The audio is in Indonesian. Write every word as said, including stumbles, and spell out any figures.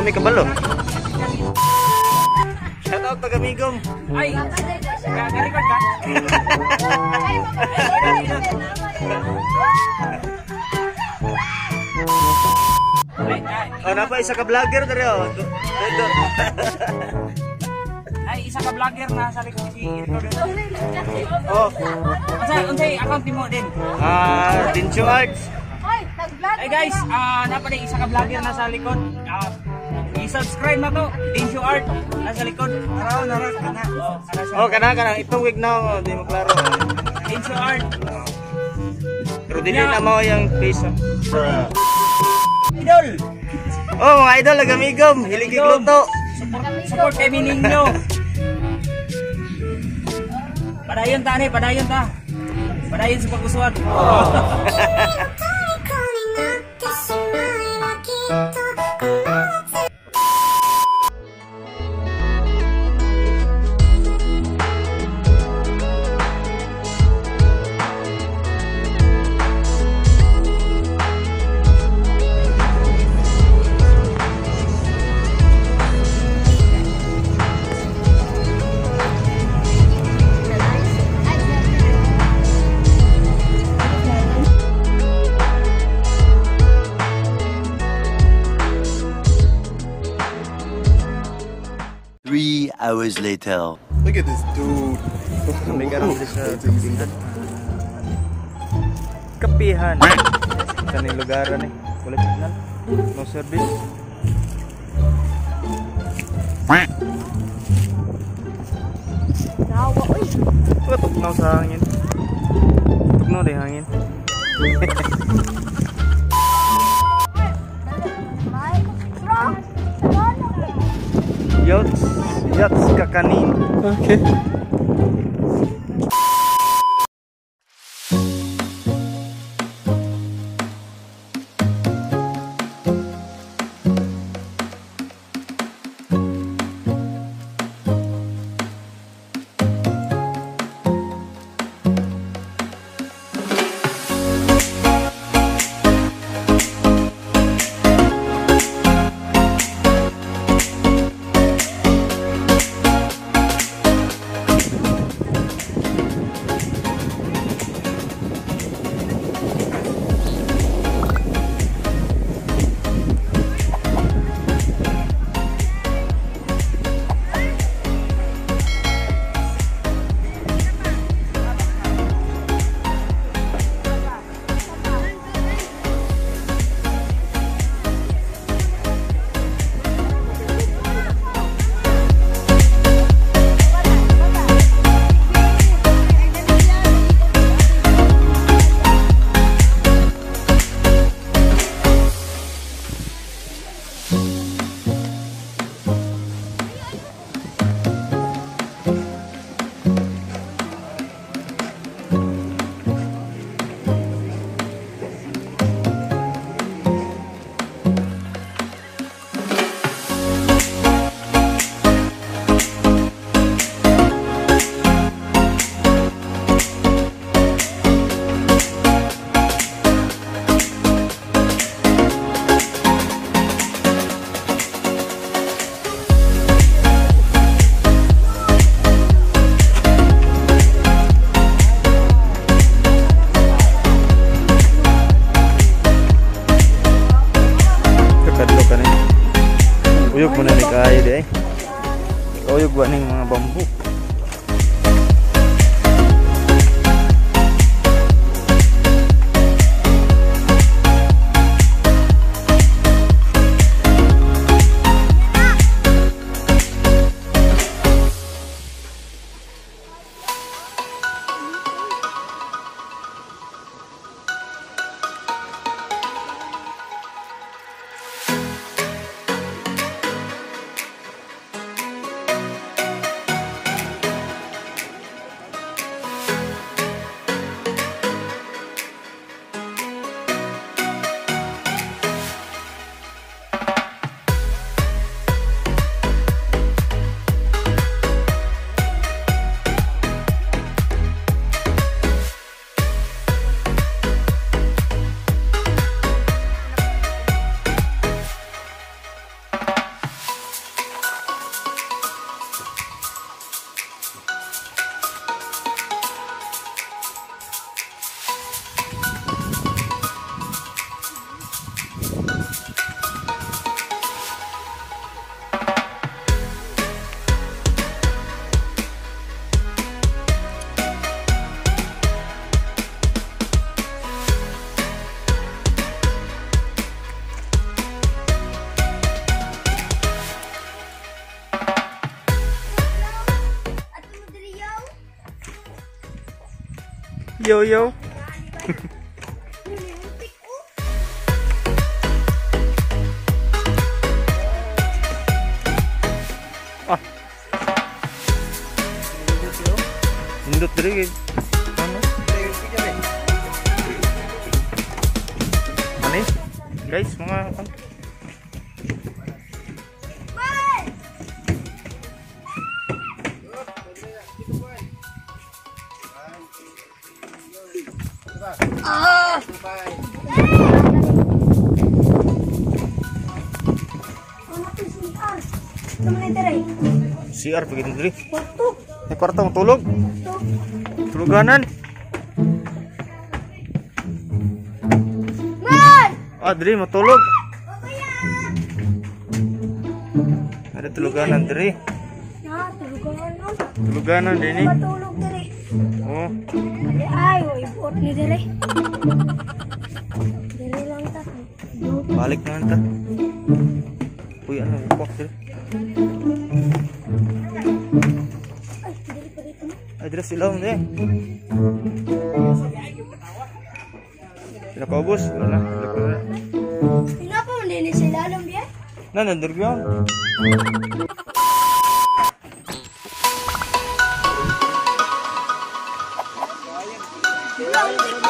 Naomi Kebalo. Shout out Tagamigom. Ay, kakarecord ka? Oh, napa isa ka vlogger dari oh. Ay, isa ka vlogger na sa likod si oh. Unsay unsay account mo din? Ah, Dincho Arts. Ay guys, ah uh, napa din isa ka vlogger na sa likod. Uh, I-subscribe na to, Dincho Art. Nasa likod. Araw na rin kana. Oh, kana kana itong week na oh, di mo klaro. Dincho Art. Oh. Pero dili na mo yang face. Idol. Oh, mga idol Tagamigom, hilig igluto. Support kami ninyo. Padayon ta ni, padayon ta. Padayon sa pag-uswat. Oh. Three hours later. Look at this dude. Kapihan. Kanang lugaran eh. Wala signal. No service. Dawa oi. Tugnaw sa hangin. Tugnaw di hangin. Yots, yots kakanin. Okay. Yo yo. Ah. Indut diri. Manis, guys, mga kan. Ah. Siar begitu diri. Ini kwartong tulog. Tuluganan. Ah, diri mau tulog. Ada tuluganan diri. Tuluganan diri. Oh. Ayo import ni diri. Diri lang tak. Balik na ntar. Puyan na pok diri. Ay diri silong diri. Sila paubos, wala na. Kenapa mendini sila alam dia? Nanandur biang. Halo.